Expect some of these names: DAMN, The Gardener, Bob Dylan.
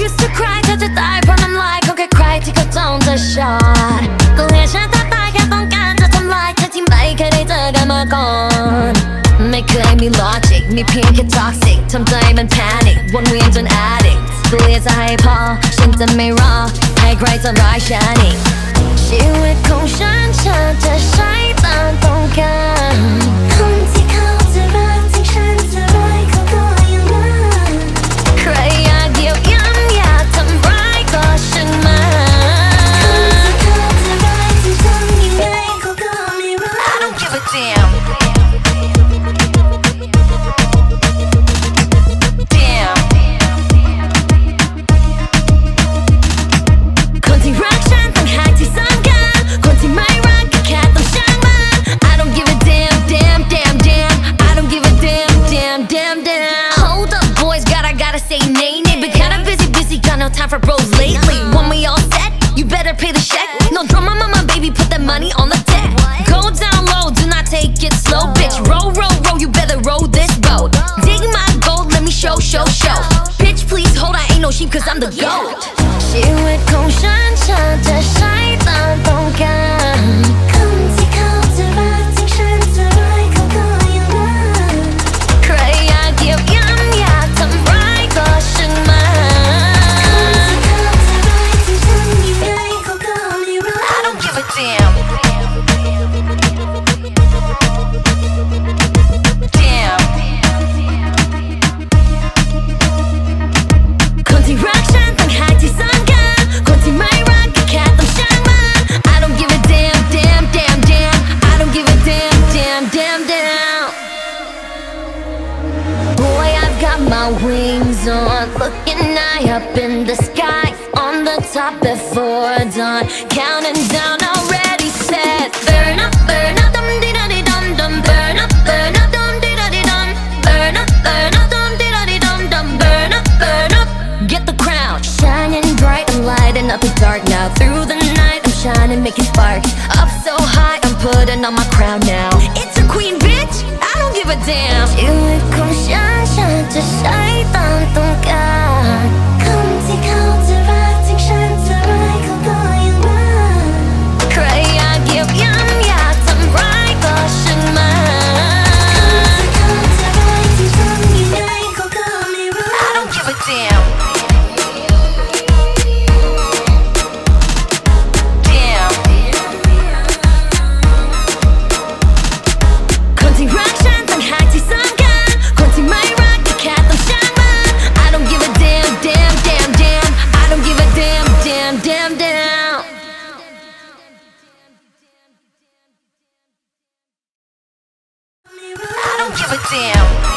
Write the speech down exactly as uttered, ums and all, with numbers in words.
used to cry such a dive when I'm like, okay, cry, take a don't a shot. Go ahead, shut up, I have on guns, I'm like, I think I can eat a gamma gone. Make me logic, me pink and toxic, time diamond panic, one wind's an addict. Go ahead, I paw, shins and me raw, I cry some right shining. She would come shine, shine, just shine, don't come. For bros lately, when we all set, you better pay the check. No drama, mama, baby, put that money on the deck. Go down low, do not take it slow, bitch. Roll, roll, roll, you better roll this boat. Dig my gold, let me show, show, show. Bitch, please hold, I ain't no sheep, cause I'm the goat. She would come shine, shine, just shine, don't come. Wings on, looking high up in the sky, on the top before dawn, counting down, already set. Burn up, burn up, dum di da di dum dum. Burn up, burn up, dum di da di dum. Burn up, burn up, dum di da di dum dum. Burn up, burn up. Get the crown, shining bright and lighting up the dark now. Through the night, I'm shining, making sparks. Up so high, I'm putting on my crown now. It's a queen, bitch. I don't give a damn. You would come shine. To shine, don't go. Come take out the right, take shine the right, go go you want. Cry, I give yum, yeah, some right, go shine mine. Come take out the right, take shine the right, go go me right. I don't give a damn. Give a damn.